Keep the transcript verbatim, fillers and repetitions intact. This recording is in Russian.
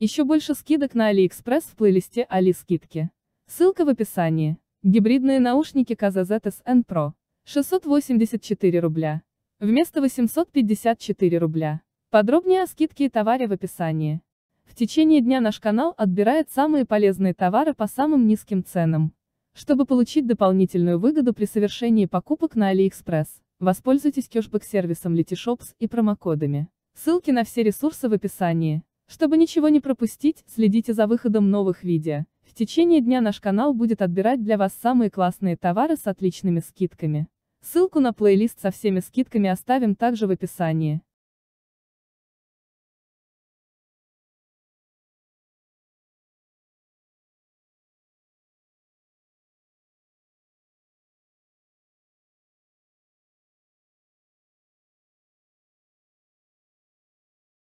Еще больше скидок на AliExpress в плейлисте Али скидки. Ссылка в описании. Гибридные наушники кей зет зет эс эн Pro. шестьсот восемьдесят четыре рубля. Вместо восемьсот пятьдесят четыре рубля. Подробнее о скидке и товаре в описании. В течение дня наш канал отбирает самые полезные товары по самым низким ценам. Чтобы получить дополнительную выгоду при совершении покупок на AliExpress, воспользуйтесь кэшбэк-сервисом Letyshops и промокодами. Ссылки на все ресурсы в описании. Чтобы ничего не пропустить, следите за выходом новых видео. В течение дня наш канал будет отбирать для вас самые классные товары с отличными скидками. Ссылку на плейлист со всеми скидками оставим также в описании.